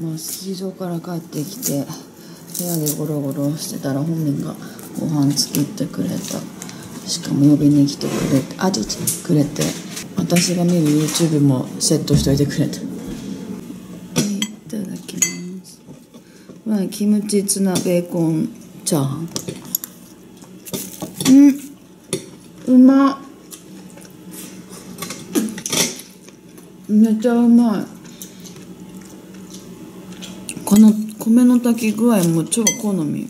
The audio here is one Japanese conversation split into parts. まあ、スキー場から帰ってきて部屋でゴロゴロしてたら本人がご飯作ってくれた。しかも呼びに来てくれて、あ、くれて、私が見る YouTube もセットしといてくれた。いただきます。まあ、キムチツナベーコンチャーハン、うまっ、めっちゃうまい。この米の炊き具合も超好み。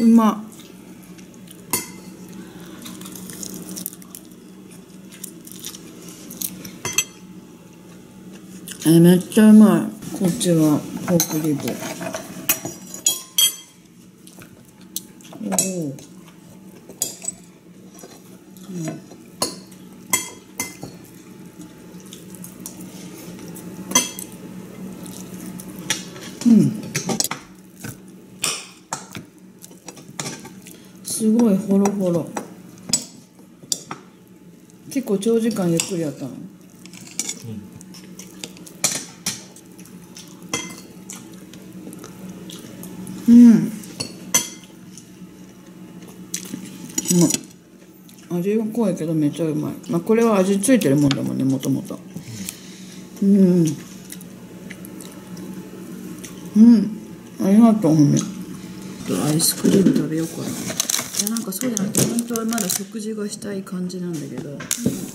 うまっ。めっちゃうまい。こっちはポークリブ。おお、すごいホロホロ。結構長時間ゆっくりやったの。味が濃いけどめっちゃうまい。まあ、これは味ついてるもんだもんね、もともと。ありがとう、ほめ。アイスクリーム食べようかな。なんかそうじゃなくて、本当はまだ食事がしたい感じなんだけど、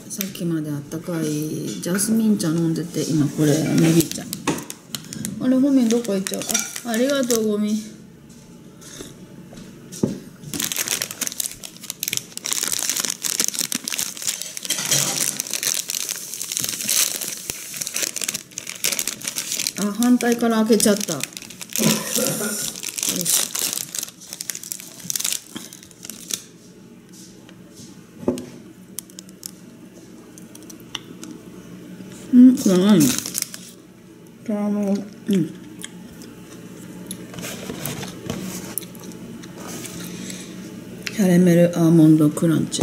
さっきまであったかいジャスミン茶飲んでて、今これネギ茶。あれ、ホミンどこ行っちゃう。あ、ありがとう、ゴミ。あ、反対から開けちゃった。よし。これ何？キャラメルアーモンドクランチ。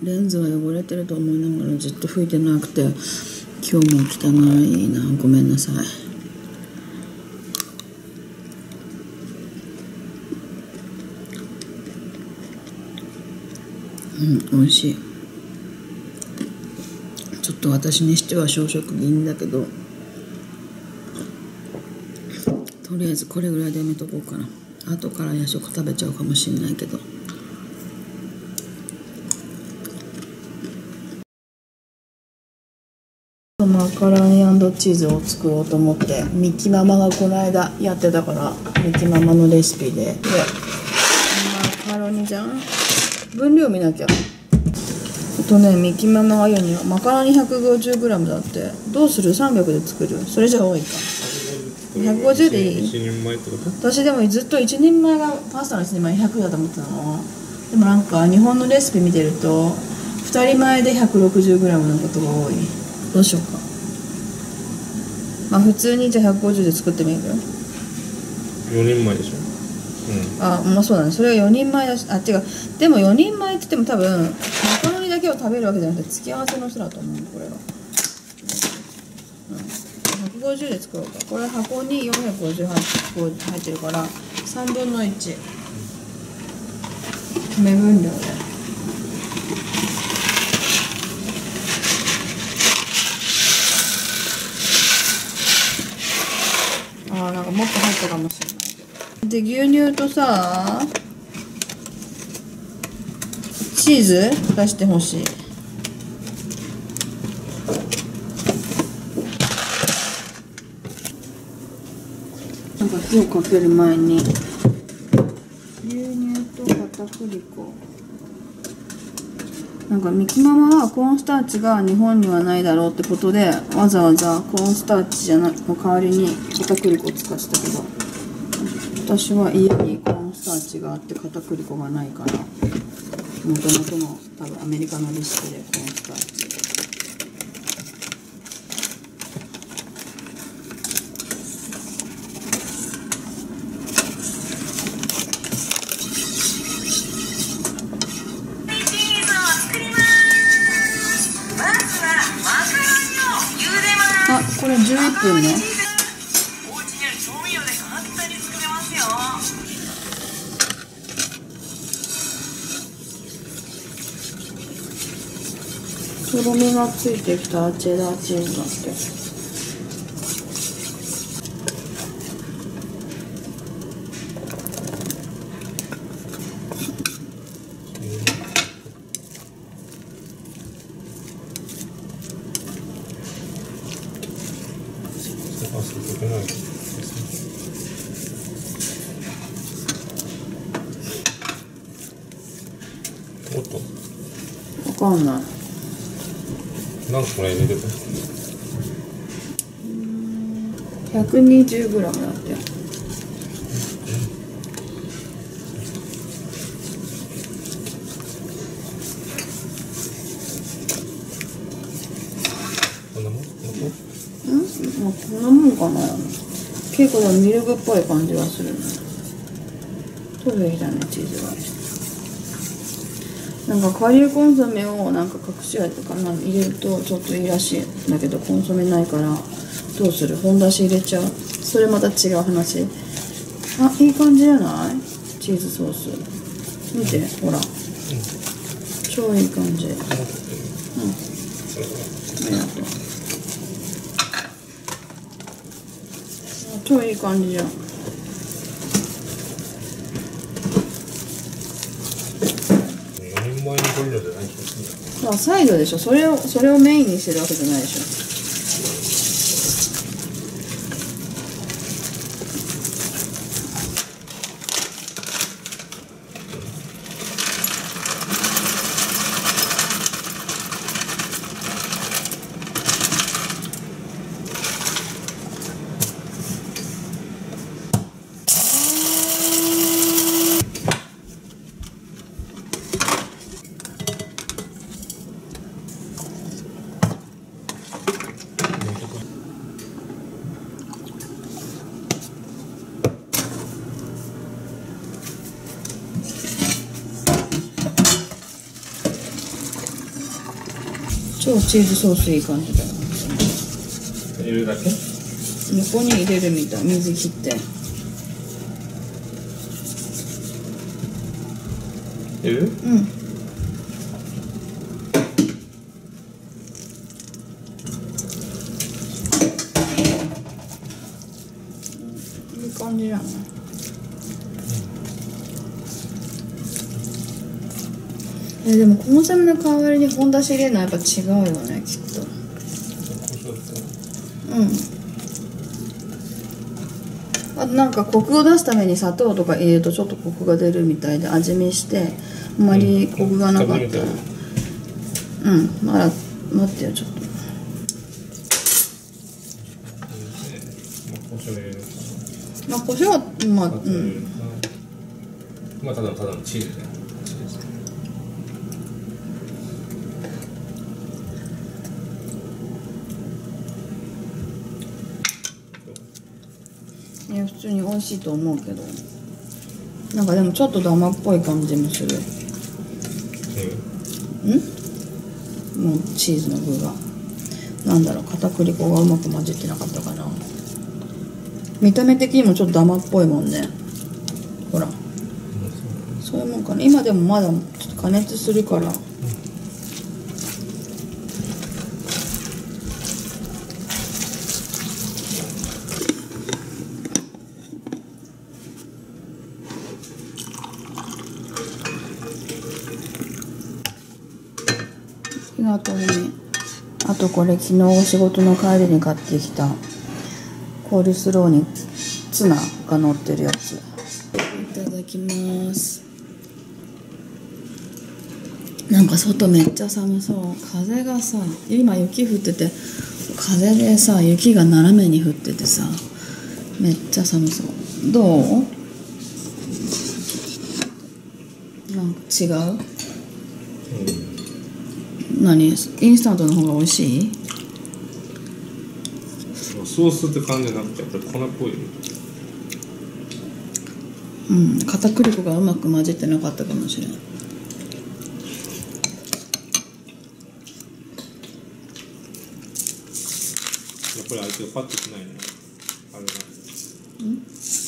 レンズが汚れてると思いながらずっと拭いてなくて、今日も汚いな、ごめんなさい。美味しい。ちょっと私にしては小食気味だけど、とりあえずこれぐらいでやめとこうかな。後から夜食食べちゃうかもしれないけど。マカロニ&チーズを作ろうと思って、ミキママがこの間やってたから、ミキママのレシピで、マカロニじゃん、分量見なきゃ。ミキママが言うにはマカロニ 150g だって。どうする？300で作る？それじゃ多いか。150でいい？私でもずっと1人前がパスタの1人前100だと思ってたの。でもなんか日本のレシピ見てると2人前で 160g のことが多い。どうしようか。まあ普通にじゃあ150で作ってみるよ。4人前でしょ。あ、まあそうだね。それは4人前だし、あ、違う。でも4人前って言っても多分マカロニだけを食べるわけじゃなくて、付き合わせの人だと思う、これは。150で作ろうか。これ箱に458入ってるから3分の1。目分量で。なんかもっと入ったかもしれないけど。で、牛乳とさ、チーズ出してほしい。なんか火をかける前に牛乳と片栗粉、なんかミキママはコーンスターチが日本にはないだろうってことで、わざわざコーンスターチじゃなの代わりに片栗粉を使ってたけど、私は家にコーンスターチがあって片栗粉がないから、もともとの多分アメリカのレシピでコーンスターチ。これ11分ね。お家にある調味料で簡単に作れますよ。とろみがついてきたチェダーチーズだって。わかんない。何個くらい入れてた？120g だって。こんなもん？まあ、こんなもんかな。結構ミルクっぽい感じはするね。トフェイだね、チーズは。なんか顆粒コンソメをなんか隠し味とかなんか入れるとちょっといいらしいんだけど、コンソメないからどうする、本だし入れちゃう、それまた違う話。あ、いい感じじゃない？チーズソース見て、ほら、超いい感じ。うん、ありがとう。超いい感じじゃん。まあサイドでしょ、それをメインにしてるわけじゃないでしょ。超チーズソースいい感じだよ。入れるだけ？横に入れるみたい。水切って。入れる？うん。いい感じだね。でもコンソメの代わりに本だし入れるのはやっぱ違うよね、きっと。うん。あとなんかコクを出すために砂糖とか入れるとちょっとコクが出るみたいで、味見してあんまりコクがなかったら、うん、まだ待ってよ、ちょっと。まあ胡椒はまあ、うん。まあただのチーズね。普通に美味しいと思うけど、なんかでもちょっとダマっぽい感じもする。うん？もうチーズの具がなんだろう、片栗粉がうまく混じってなかったかな。見た目的にもちょっとダマっぽいもんね。ほら、そういうもんかな。今でもまだちょっと加熱するから。あとこれ昨日お仕事の帰りに買ってきたコールスローにツナが乗ってるやつ、いただきます。なんか外めっちゃ寒そう。風がさ、今雪降ってて、風でさ、雪が斜めに降っててさ、めっちゃ寒そう。どう？なんか違う？何？インスタントの方が美味しい？ソースって感じなくて、やっぱり粉っぽい。うん、片栗粉がうまく混じってなかったかもしれない。これ相手がパッとしないね。あれが。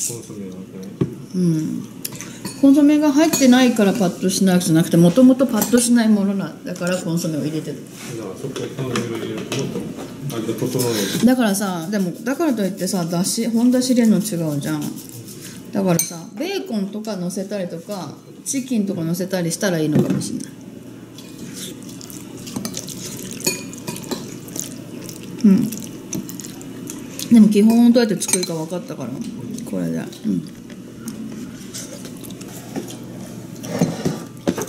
コンソメが入ってない。うん。コンソメが入ってないからパッとしないじゃなくて、もともとパッとしないものなんだからコンソメを入れてる。だからそこからコンソメを入れるともっと味が整う。だからさ、でもだからといってさ、だし本だし入れるの違うじゃん。だからさ、ベーコンとか乗せたりとか、チキンとか乗せたりしたらいいのかもしれない。うん。でも基本どうやって作るか分かったから、これで、うん。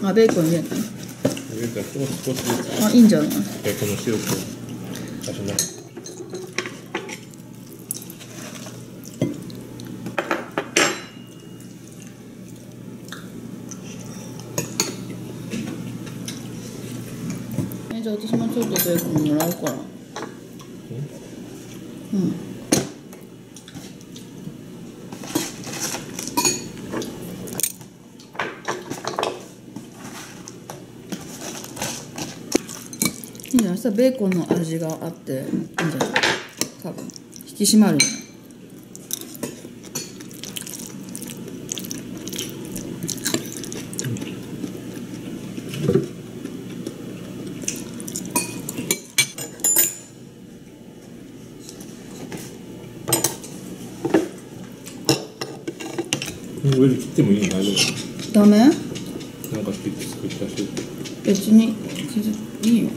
あ、ベーコン入れた。あ、いいんじゃない。ベーコンの塩気。足しない。じゃあ私もちょっとベーコンもらおうから。うん。明日ベーコンの味があっていいんじゃない？多分引き締まる。上で切ってもいいの？大丈夫？ダメ？なんか切って作ったし。別にいいよ。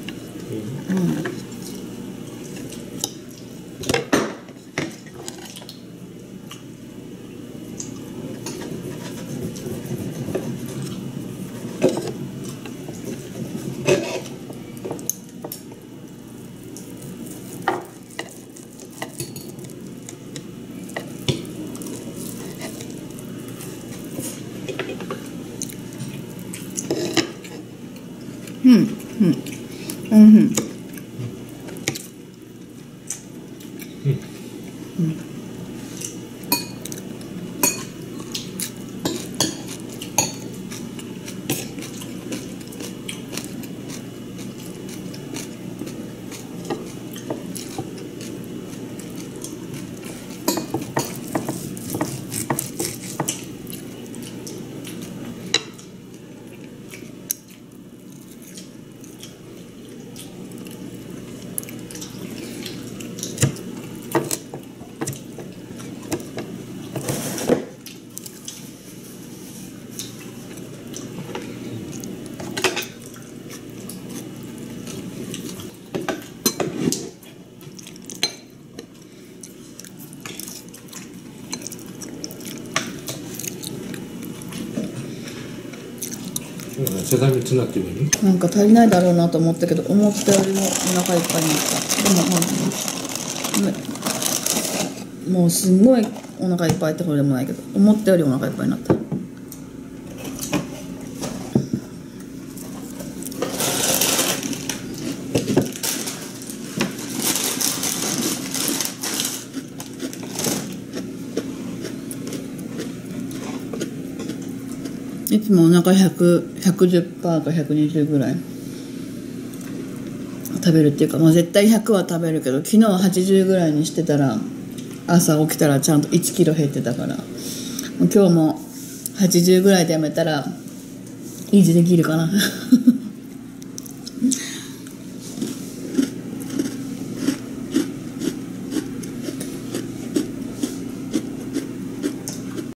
なんか足りないだろうなと思ったけど、思ったよりもお腹いっぱいになった。でももうすんごいお腹いっぱいってほどでもないけど、思ったよりお腹いっぱいになった。いつもお腹110% か120ぐらい食べるっていうか、まあ、絶対100は食べるけど、昨日は80ぐらいにしてたら、朝起きたらちゃんと1キロ減ってたから、今日も80ぐらいでやめたら維持できるかな